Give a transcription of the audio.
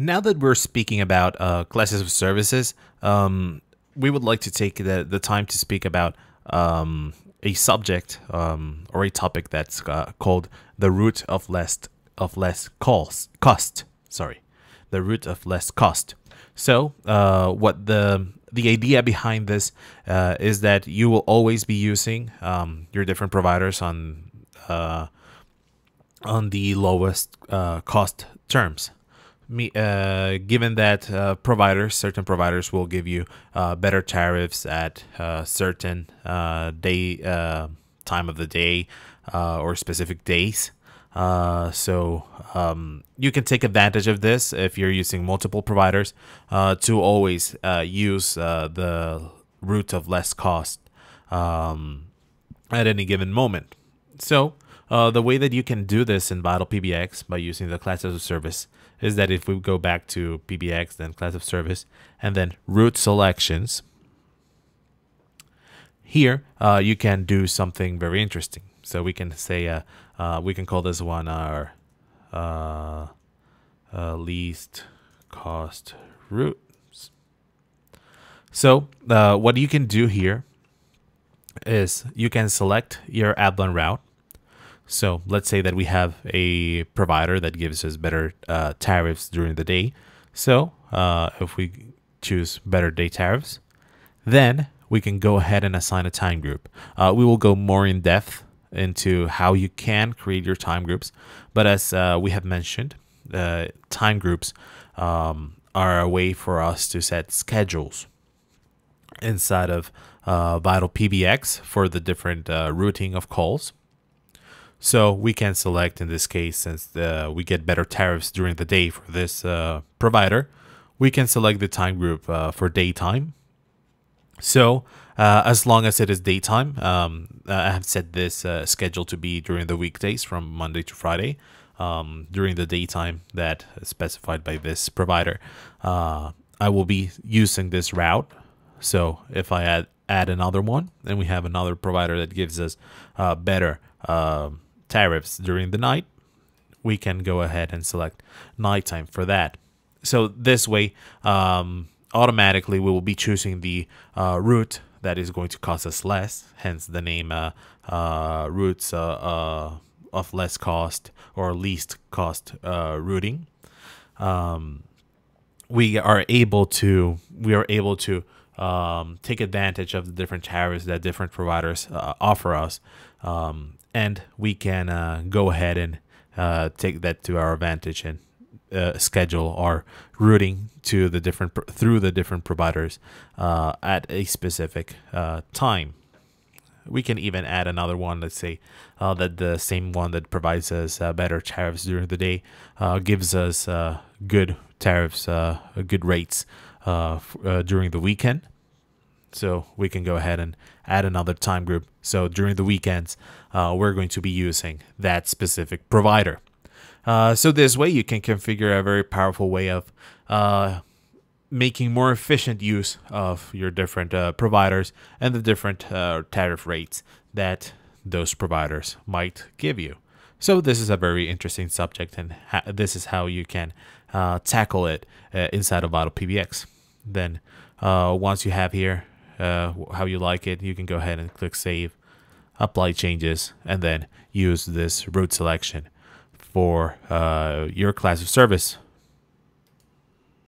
Now that we're speaking about classes of services, we would like to take the time to speak about a subject or a topic that's called the root of less cost. Sorry, the root of less cost. So what the idea behind this is that you will always be using your different providers on the lowest cost terms. Given that certain providers will give you better tariffs at certain time of the day or specific days. So you can take advantage of this if you're using multiple providers to always use the root of less cost at any given moment. So the way that you can do this in VitalPBX by using the classes of service is that if we go back to PBX, then class of service, and then root selections, here you can do something very interesting. So we can say, we can call this one our least cost routes. So what you can do here is you can select your Adblend route. So let's say that we have a provider that gives us better tariffs during the day. So if we choose better day tariffs, then we can go ahead and assign a time group. We will go more in depth into how you can create your time groups. But as we have mentioned, time groups are a way for us to set schedules inside of VitalPBX for the different routing of calls. So we can select, in this case, since we get better tariffs during the day for this provider, we can select the time group for daytime. So as long as it is daytime, I have set this schedule to be during the weekdays from Monday to Friday, during the daytime that is specified by this provider. I will be using this route. So if I add another one, then we have another provider that gives us better tariffs during the night, we can go ahead and select nighttime for that. So this way, automatically we will be choosing the route that is going to cost us less, hence the name routes of less cost or least cost routing. We are able to take advantage of the different tariffs that different providers offer us, and we can go ahead and take that to our advantage and schedule our routing to the different through the different providers at a specific time. We can even add another one. Let's say that the same one that provides us better tariffs during the day gives us good tariffs, good rates during the weekend. So we can go ahead and add another time group. So during the weekends, we're going to be using that specific provider. So this way you can configure a very powerful way of making more efficient use of your different providers and the different tariff rates that those providers might give you. So this is a very interesting subject, and this is how you can tackle it inside of VitalPBX. Then once you have here how you like it, you can go ahead and click Save, apply changes, and then use this route selection for your class of service